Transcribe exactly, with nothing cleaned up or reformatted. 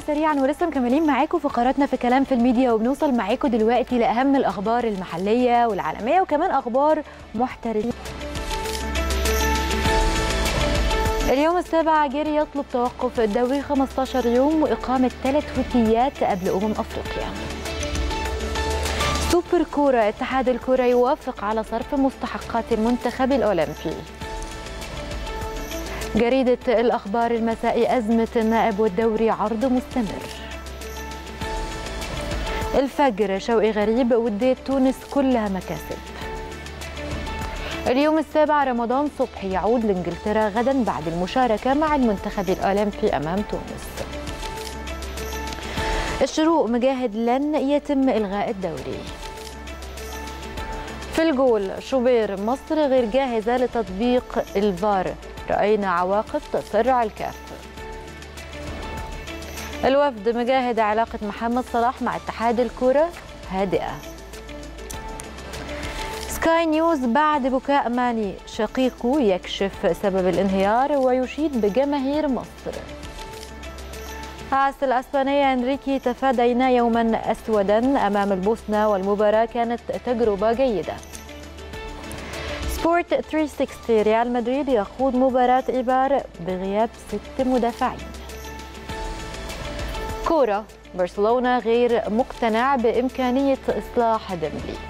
فاصلة سريعا ولسه مكملين معاكم فقراتنا في كلام في الميديا، وبنوصل معاكم دلوقتي لأهم الأخبار المحلية والعالمية وكمان أخبار محترفة. اليوم السابع جري يطلب توقف الدوري خمسة عشر يوم وإقامة ثلاث هوتيات قبل أمم أفريقيا. سوبر كورة، اتحاد الكورة يوافق على صرف مستحقات المنتخب الأولمبي. جريدة الأخبار، المسائي أزمة النائب والدوري عرض مستمر. الفجر، شوقي غريب ودية تونس كلها مكاسب. اليوم السابع، رمضان صبحي يعود لإنجلترا غدا بعد المشاركة مع المنتخب الأولمبي أمام تونس. الشروق، مجاهد لن يتم إلغاء الدوري. في الجول، شوبير، مصر غير جاهزة لتطبيق الفار، رأينا عواقب تسرع الكاف. الوفد، مجاهد، علاقة محمد صلاح مع اتحاد الكورة هادئة. سكاي نيوز، بعد بكاء ماني شقيقه يكشف سبب الانهيار ويشيد بجماهير مصر. العاصمة الإسبانية، انريكي، تفادينا يوما أسودا أمام البوسنة والمباراة كانت تجربة جيدة. سبورت ثلاثمية وستين، ريال مدريد يخوض مباراة إيبار بغياب ست مدافعين. كورة، برسلونة غير مقتنع بإمكانية إصلاح دمبلي.